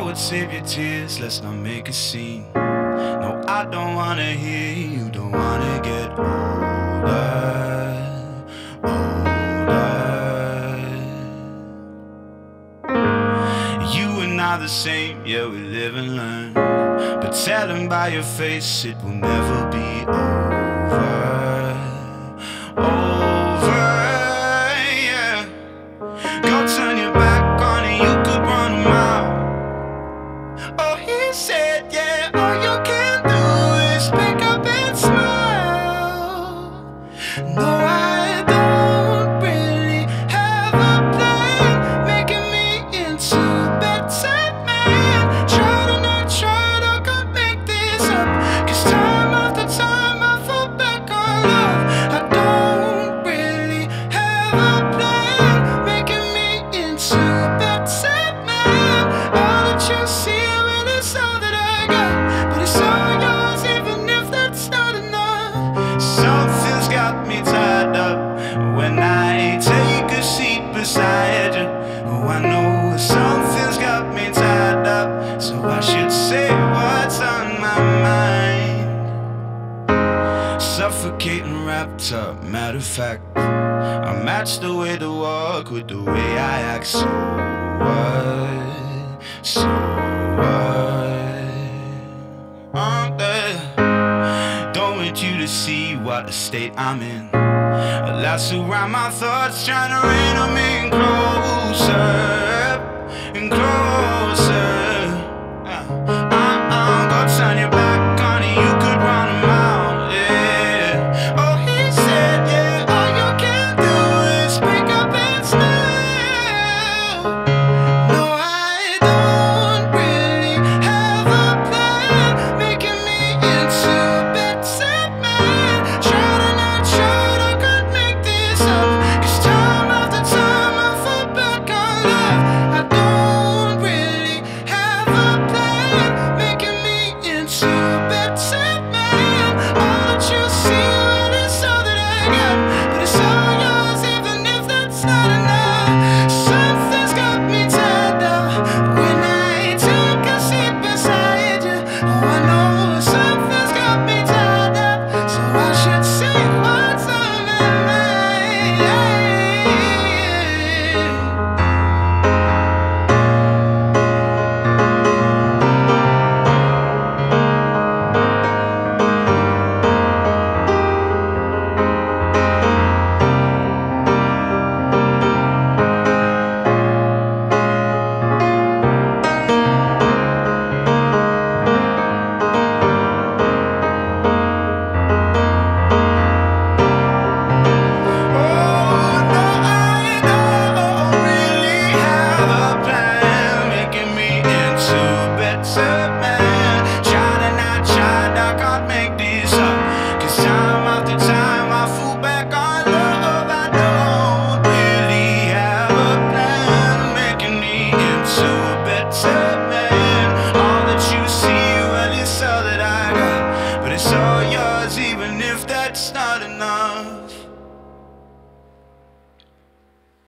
I would save your tears, let's not make a scene. No, I don't wanna hear you, don't wanna get older. You and I the same, yeah, we live and learn. But tell them by your face, it will never be over. Over, yeah. Go turn your back on it, you could run a mile. Oh, he said, yeah, all you can do is pick up and smile. No, I don't really have a plan, making me into a better man. Try to not try to go make this up, 'cause time after time I fall back on love. I don't really have a plan, making me into a better man. All that you see when it's all that I got, but it's all yours even if that's not enough. Something's got me tied up when I take a seat beside you. Oh, I know something's got me tied up, so I should say what's on my mind. Suffocating, wrapped up, matter of fact, I match the way to walk with the way I act. So what? So what? I'm there. Don't want you to see what a state I'm in. I surround my thoughts, trying to rein them in closer and closer.